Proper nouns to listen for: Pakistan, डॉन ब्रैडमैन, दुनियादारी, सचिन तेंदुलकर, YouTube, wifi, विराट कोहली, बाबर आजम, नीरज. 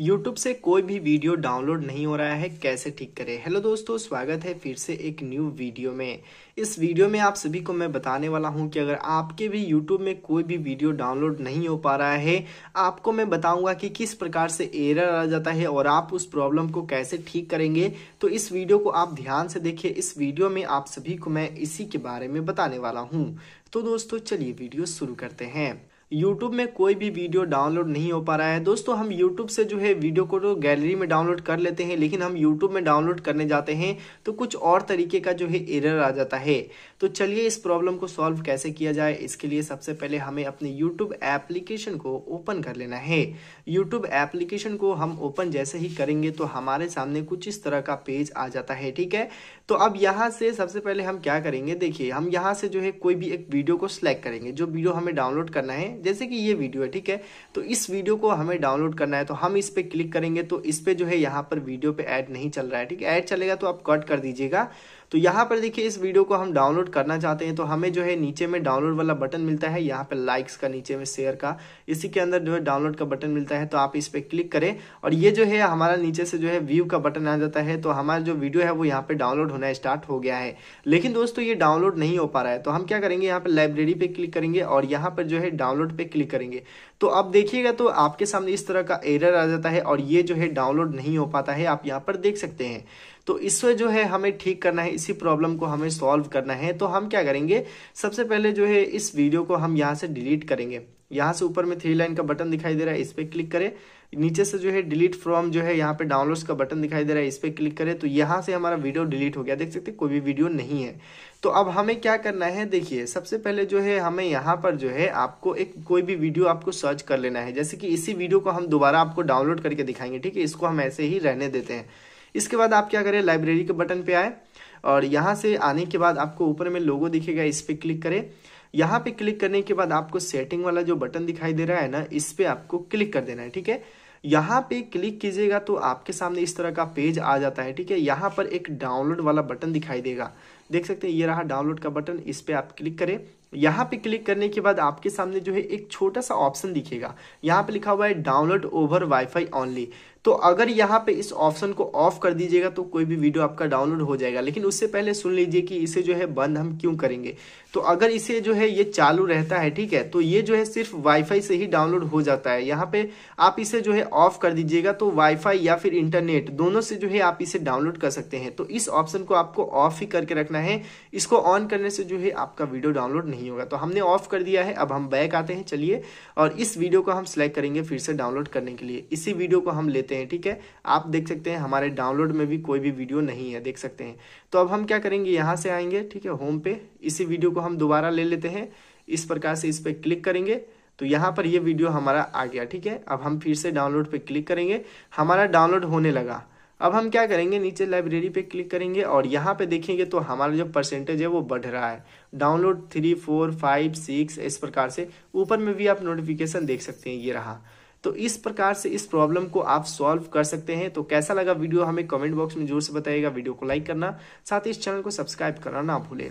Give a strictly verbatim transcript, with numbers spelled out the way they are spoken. YouTube से कोई भी वीडियो डाउनलोड नहीं हो रहा है, कैसे ठीक करें। हेलो दोस्तों, स्वागत है फिर से एक न्यू वीडियो में। इस वीडियो में आप सभी को मैं बताने वाला हूं कि अगर आपके भी यूट्यूब में कोई भी वीडियो डाउनलोड नहीं हो पा रहा है, आपको मैं बताऊंगा कि किस प्रकार से एरर आ जाता है और आप उस प्रॉब्लम को कैसे ठीक करेंगे। तो इस वीडियो को आप ध्यान से देखिए, इस वीडियो में आप सभी को मैं इसी के बारे में बताने वाला हूँ। तो दोस्तों चलिए वीडियो शुरू करते हैं। YouTube में कोई भी वीडियो डाउनलोड नहीं हो पा रहा है। दोस्तों हम YouTube से जो है वीडियो को तो गैलरी में डाउनलोड कर लेते हैं, लेकिन हम YouTube में डाउनलोड करने जाते हैं तो कुछ और तरीके का जो है एरर आ जाता है। तो चलिए इस प्रॉब्लम को सॉल्व कैसे किया जाए, इसके लिए सबसे पहले हमें अपने YouTube एप्लीकेशन को ओपन कर लेना है। YouTube एप्लीकेशन को हम ओपन जैसे ही करेंगे तो हमारे सामने कुछ इस तरह का पेज आ जाता है, ठीक है। तो अब यहाँ से सबसे पहले हम क्या करेंगे, देखिए हम यहाँ से जो है कोई भी एक वीडियो को सिलेक्ट करेंगे, जो वीडियो हमें डाउनलोड करना है, जैसे कि ये वीडियो है, ठीक है। तो इस वीडियो को हमें डाउनलोड करना है तो हम इस पे क्लिक करेंगे। तो इस पे जो है यहाँ पर वीडियो पे ऐड नहीं चल रहा है, ठीक है। ऐड चलेगा तो आप कट कर दीजिएगा। तो यहाँ पर देखिए इस वीडियो को हम डाउनलोड करना चाहते हैं तो हमें जो है नीचे में डाउनलोड वाला बटन मिलता है, यहाँ पे लाइक्स का, नीचे में शेयर का, इसी के अंदर जो है डाउनलोड का बटन मिलता है। तो आप इस पर क्लिक करें और ये जो है हमारा नीचे से जो है व्यू का बटन आ जाता है। तो हमारा जो वीडियो है वो यहाँ पे डाउनलोड होना स्टार्ट हो गया है, लेकिन दोस्तों ये डाउनलोड नहीं हो पा रहा है। तो हम क्या करेंगे, यहाँ पे लाइब्रेरी पे क्लिक करेंगे और यहाँ पर जो है डाउनलोड पे क्लिक करेंगे। तो अब देखिएगा तो आपके सामने इस तरह का एरर आ जाता है और ये जो है डाउनलोड नहीं हो पाता है, आप यहाँ पर देख सकते हैं। तो इससे जो है हमें ठीक करना है, इसी प्रॉब्लम को हमें सॉल्व करना है। तो हम क्या करेंगे, सबसे पहले जो है इस वीडियो को हम यहाँ से डिलीट करेंगे। यहाँ से ऊपर में थ्री लाइन का बटन दिखाई दे रहा है, इस पर क्लिक करें। नीचे से जो है डिलीट फ्रॉम जो है यहाँ पे डाउनलोड्स का बटन दिखाई दे रहा है, इस पर क्लिक करें। तो यहाँ से हमारा वीडियो डिलीट हो गया, देख सकते हैं कोई भी वीडियो नहीं है। तो अब हमें क्या करना है, देखिए सबसे पहले जो है हमें यहाँ पर जो है आपको एक कोई भी वीडियो आपको सर्च कर लेना है, जैसे कि इसी वीडियो को हम दोबारा आपको डाउनलोड करके दिखाएंगे, ठीक है। इसको हम ऐसे ही रहने देते हैं। इसके बाद आप क्या करें, लाइब्रेरी के बटन पे आए और यहाँ से आने के बाद आपको ऊपर में लोगो दिखेगा, इस पर क्लिक करें। यहाँ पे क्लिक करने के बाद आपको सेटिंग वाला जो बटन दिखाई दे रहा है ना, इस पे आपको क्लिक कर देना है, ठीक है। यहाँ पे क्लिक कीजिएगा तो आपके सामने इस तरह का पेज आ जाता है, ठीक है। यहाँ पर एक डाउनलोड वाला बटन दिखाई देगा, देख सकते हैं ये रहा डाउनलोड का बटन, इस पे आप क्लिक करें। यहाँ पे क्लिक करने के बाद आपके सामने जो है एक छोटा सा ऑप्शन दिखेगा, यहाँ पे लिखा हुआ है डाउनलोड ओवर वाईफाई ओनली। तो अगर यहाँ पे इस ऑप्शन को ऑफ कर दीजिएगा तो कोई भी वीडियो आपका डाउनलोड हो जाएगा, लेकिन उससे पहले सुन लीजिए कि इसे जो है बंद हम क्यों करेंगे। तो अगर इसे जो है ये चालू रहता है, ठीक है, तो ये जो है सिर्फ वाईफाई से ही डाउनलोड हो जाता है। यहाँ पे आप इसे जो है ऑफ कर दीजिएगा तो वाईफाई या फिर इंटरनेट दोनों से जो है आप इसे डाउनलोड कर सकते हैं। तो इस ऑप्शन को आपको ऑफ ही करके रखना है, इसको ऑन करने से जो है आपका वीडियो डाउनलोड नहीं होगा। तो हमने ऑफ कर दिया है, अब हम बैक आते हैं। चलिए और इस वीडियो को हम सिलेक्ट करेंगे फिर से डाउनलोड करने के लिए, इसी वीडियो को हम लेते हैं, ठीक है। आप देख सकते हैं हमारे डाउनलोड में भी कोई भी वीडियो नहीं है, देख सकते हैं। तो अब हम क्या करेंगे, यहाँ से आएंगे, ठीक है, होम पे, इसी वीडियो को हम दोबारा ले लेते हैं। इस प्रकार से इस पर क्लिक करेंगे तो यहाँ पर ये वीडियो हमारा आ गया, ठीक है। अब हम फिर से डाउनलोड पे क्लिक करेंगे, हमारा डाउनलोड होने लगा। अब हम क्या करेंगे, नीचे लाइब्रेरी पे क्लिक करेंगे और यहाँ पे देखेंगे तो हमारा जो परसेंटेज है वो बढ़ रहा है, download three four five six इस प्रकार से। ऊपर में भी आप नोटिफिकेशन देख सकते हैं, ये रहा। तो इस प्रकार से इस प्रॉब्लम को आप सॉल्व कर सकते हैं। तो कैसा लगा वीडियो हमें कमेंट बॉक्स में जोर से बताइएगा, वीडियो को लाइक करना, साथ ही इस चैनल को सब्सक्राइब करना ना भूलें।